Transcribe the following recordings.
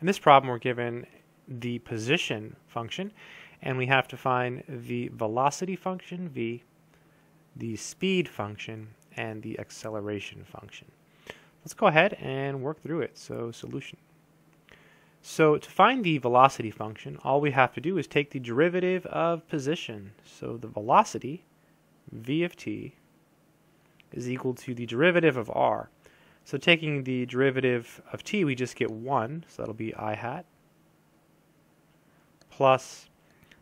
In this problem, we're given the position function, and we have to find the velocity function, v, the speed function, and the acceleration function. Let's go ahead and work through it. So, solution. So, to find the velocity function, all we have to do is take the derivative of position. So, the velocity, v of t, is equal to the derivative of r. So, taking the derivative of t, we just get 1. So, that'll be I hat. Plus,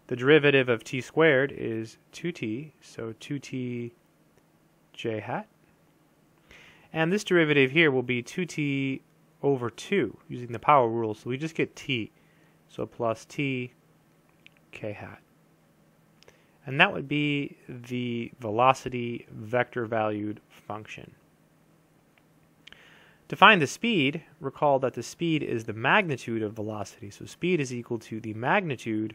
the derivative of t squared is 2t. So, 2t j hat. And this derivative here will be 2t over 2 using the power rule. So we just get t. So plus t k hat. And that would be the velocity vector valued function. To find the speed, recall that the speed is the magnitude of velocity. So speed is equal to the magnitude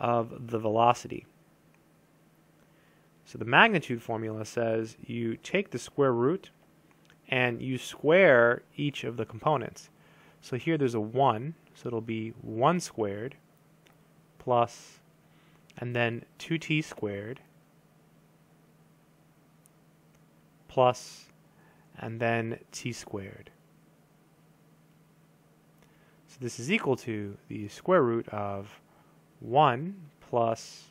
of the velocity. So the magnitude formula says you take the square root and you square each of the components. So here there's a 1, so it'll be 1 squared plus, and then 2t squared plus, and then t squared. So this is equal to the square root of 1 plus,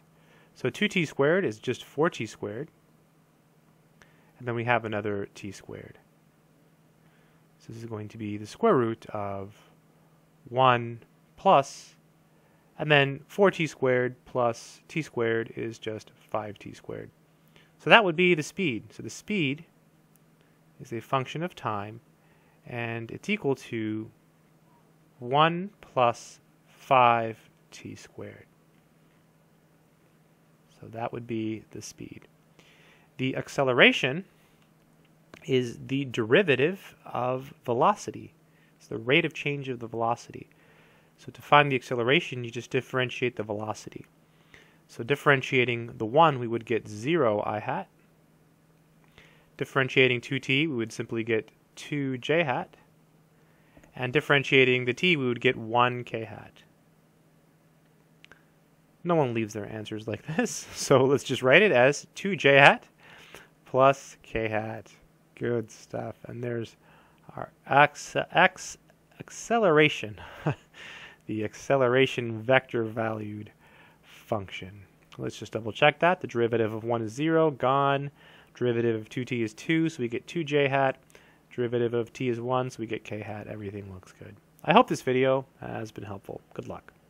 so 2t squared is just 4t squared, and then we have another t squared. So this is going to be the square root of 1 plus, and then 4t squared plus t squared is just 5t squared. So that would be the speed. So the speed is a function of time, and it's equal to 1 plus 5t squared. So that would be the speed. The acceleration is the derivative of velocity. It's the rate of change of the velocity. So to find the acceleration, you just differentiate the velocity. So differentiating the 1, we would get 0 I hat. Differentiating 2t, we would simply get 2 j hat. And differentiating the t, we would get 1 k hat. No one leaves their answers like this, so let's just write it as 2 j hat plus k hat. Good stuff. And there's our acceleration, the acceleration vector valued function. Let's just double check that. The derivative of 1 is 0, gone. Derivative of 2t is 2, so we get 2j hat. Derivative of t is 1, so we get k hat. Everything looks good. I hope this video has been helpful. Good luck.